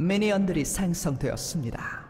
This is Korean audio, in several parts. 미니언들이 생성되었습니다.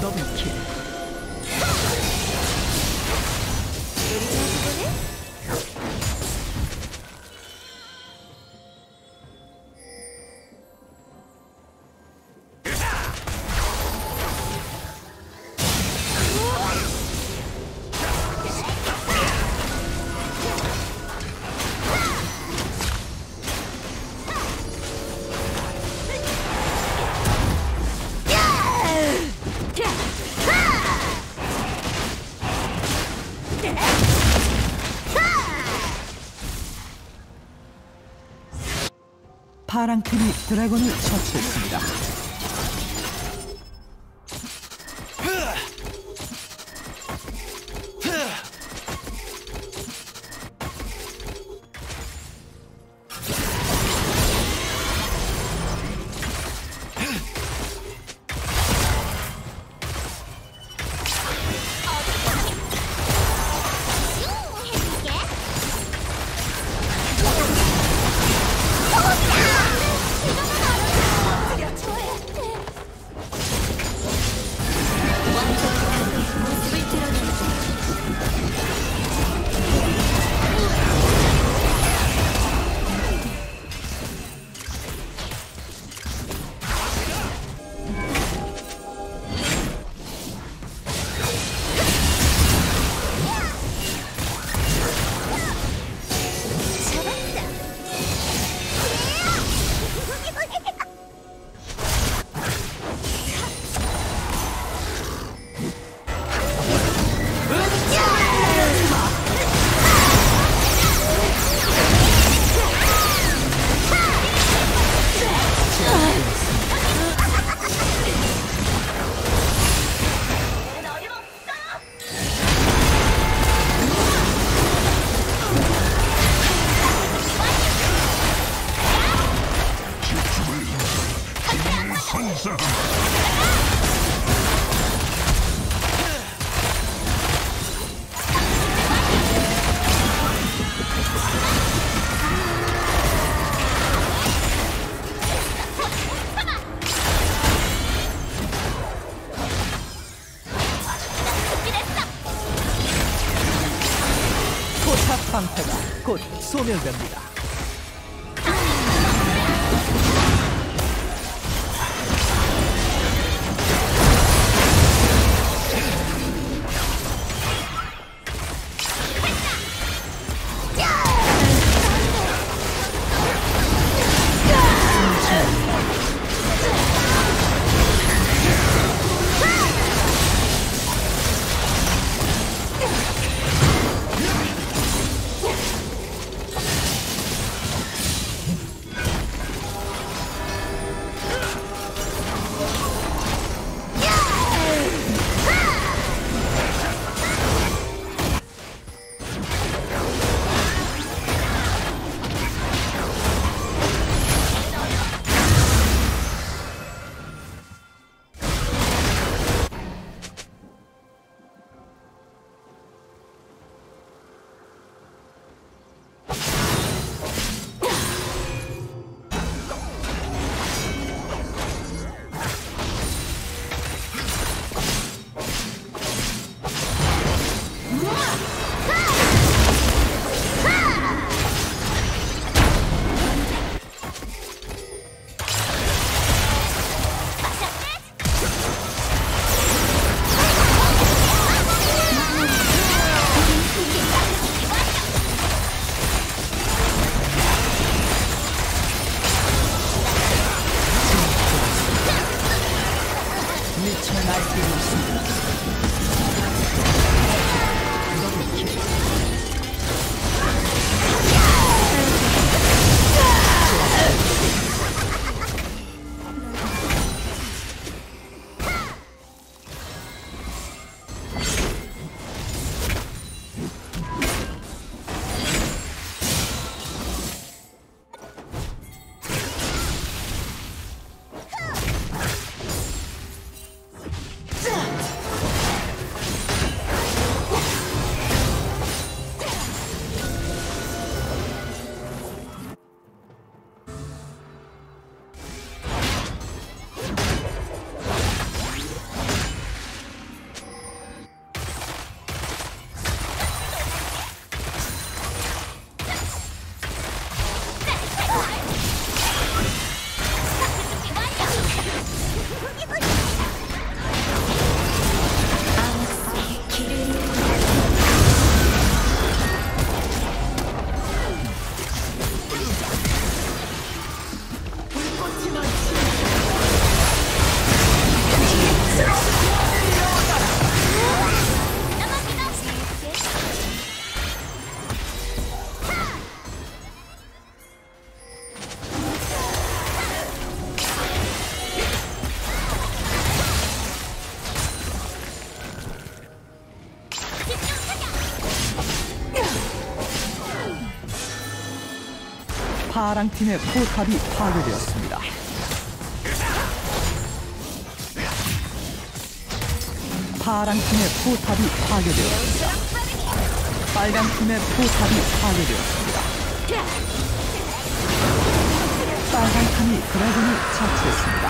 더블 킬. 파랑 팀이 드래곤을 처치했습니다. 방패가 곧 소멸됩니다. 파랑팀의 포탑이 파괴되었습니다. 파랑팀의 포탑이 파괴되었습니다. 빨강팀의 포탑이 파괴되었습니다. 빨강팀이 드래곤을 처치했습니다.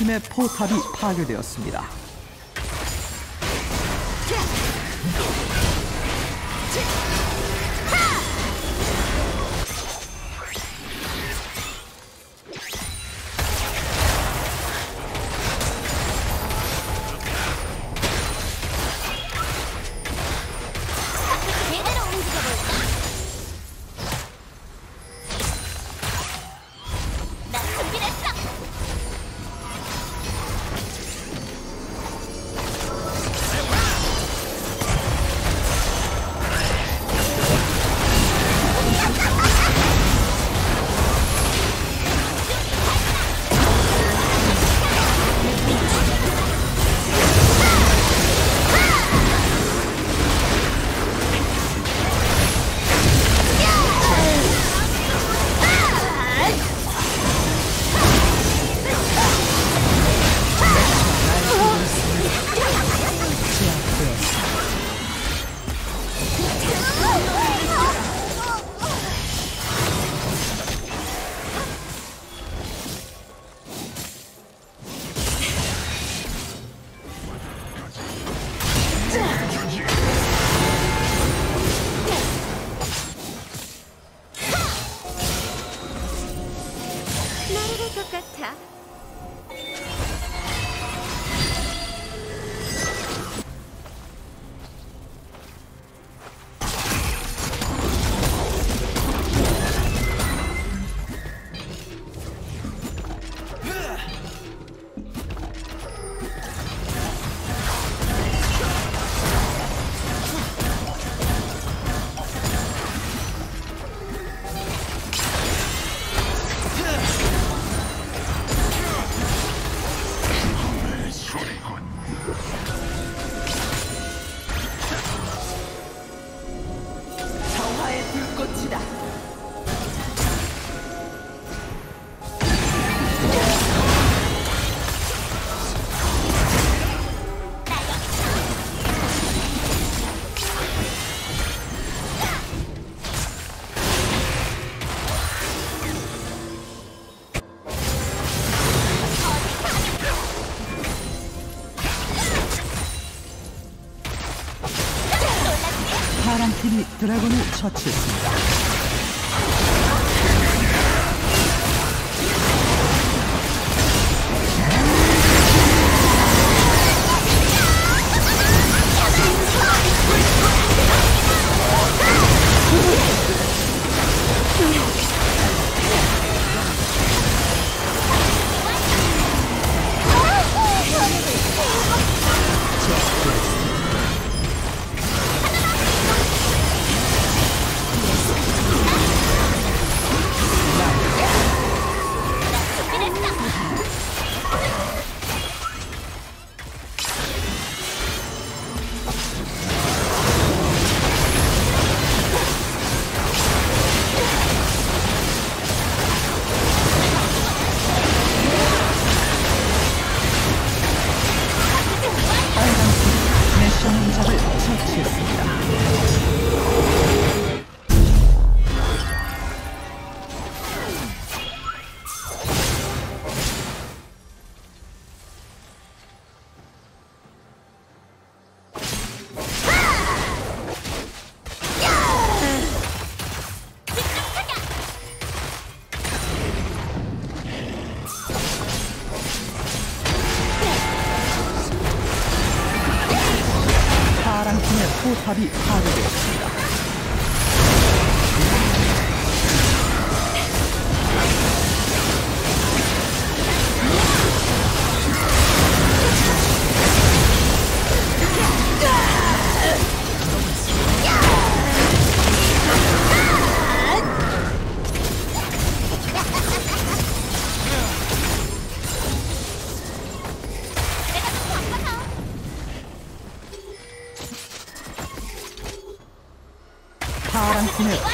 팀의 포탑이 파괴됩니다. 빨강팀의 포탑이 파괴되었습니다. 아군이 드래곤을 처치했습니다.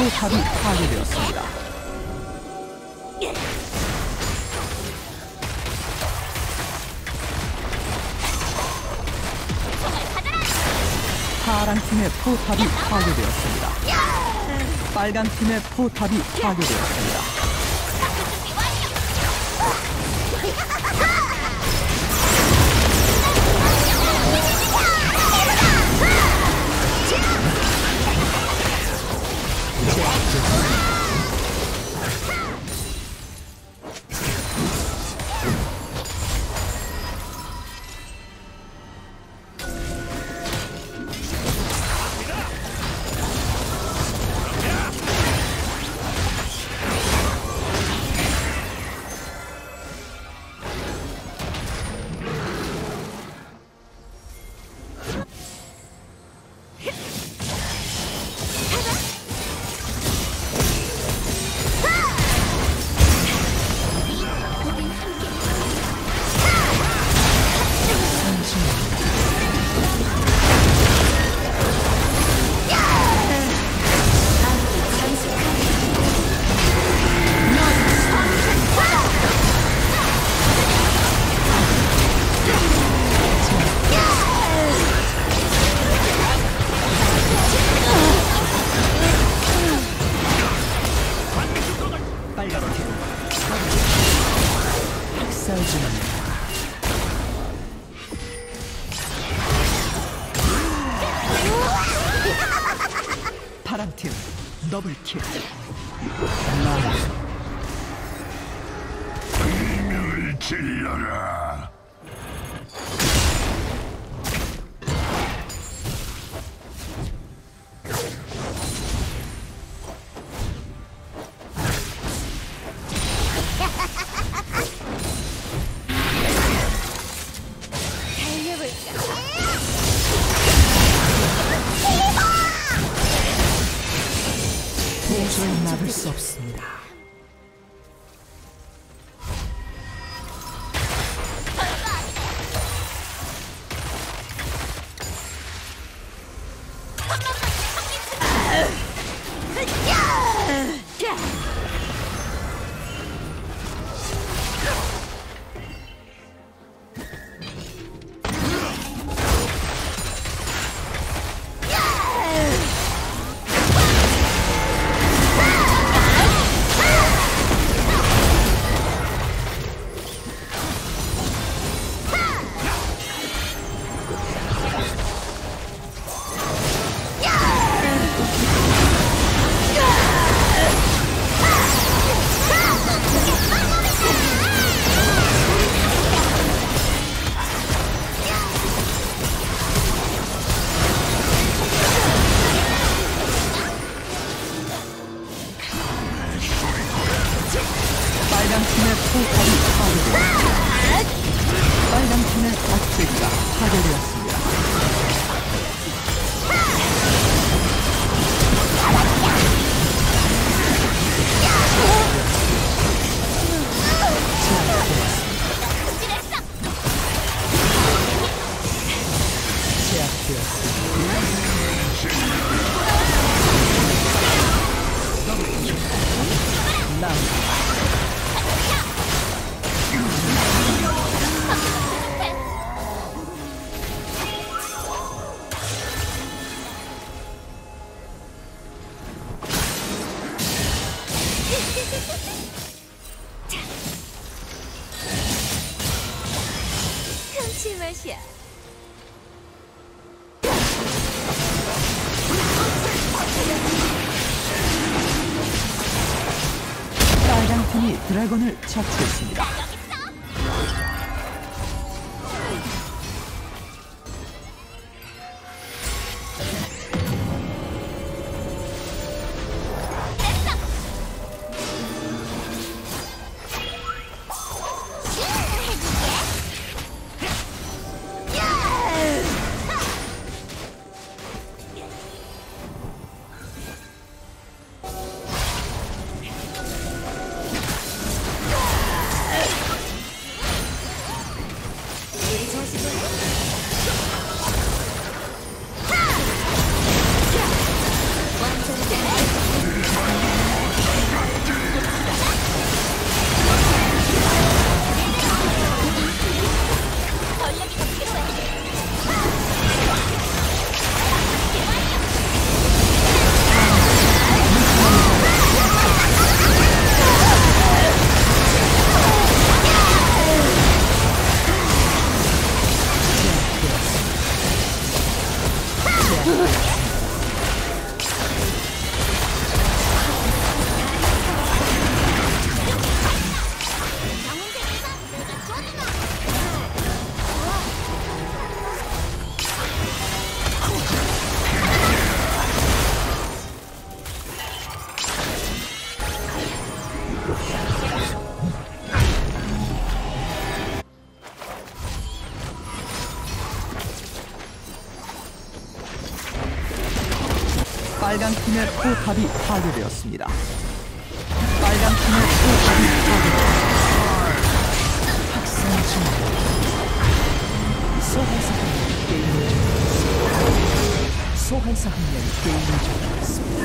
포탑이 파괴되었습니다. 파랑팀의 포탑이 파괴되었습니다. 파랑팀의 포탑이 파괴되었습니다. 빨간팀의 포탑이 파괴되었습니다. 파랑팀 더블킬. 비밀을 질러라. 도저히 막을 수 없습니다. 气危险。 빨간 팀이 드래곤을 처치했습니다. 빨간 팀의 포탑이 파괴되었습니다. 빨간 팀의 포탑이 파괴되었습니다. 학생 중 소환사 한 명이 게임을 중이었습니다.